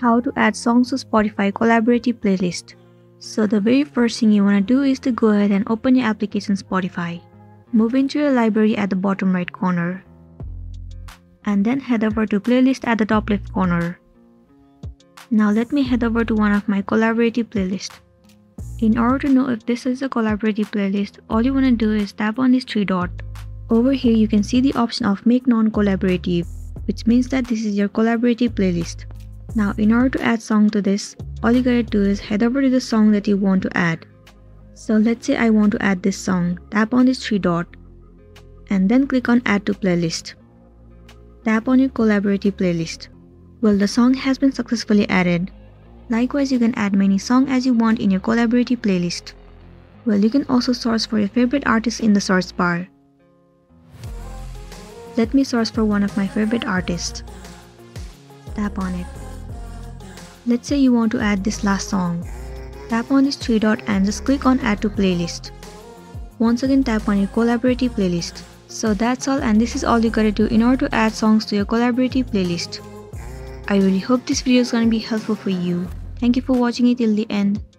how to add songs to Spotify collaborative playlist. So the very first thing you want to do is to go ahead and open your application Spotify. Move into your library at the bottom right corner. And then head over to playlist at the top left corner. Now let me head over to one of my collaborative playlists. In order to know if this is a collaborative playlist, all you want to do is tap on this three dot. Over here you can see the option of make non-collaborative, which means that this is your collaborative playlist. Now in order to add song to this, all you gotta do is head over to the song that you want to add. So let's say I want to add this song, tap on this three dot and then click on add to playlist. Tap on your collaborative playlist. Well, the song has been successfully added. Likewise, you can add many songs as you want in your collaborative playlist. Well, you can also search for your favorite artist in the search bar. Let me search for one of my favorite artists. Tap on it. Let's say you want to add this last song. Tap on this three dot and just click on add to playlist. Once again, tap on your collaborative playlist. So that's all, and this is all you gotta do in order to add songs to your collaborative playlist. I really hope this video is gonna be helpful for you. Thank you for watching it till the end.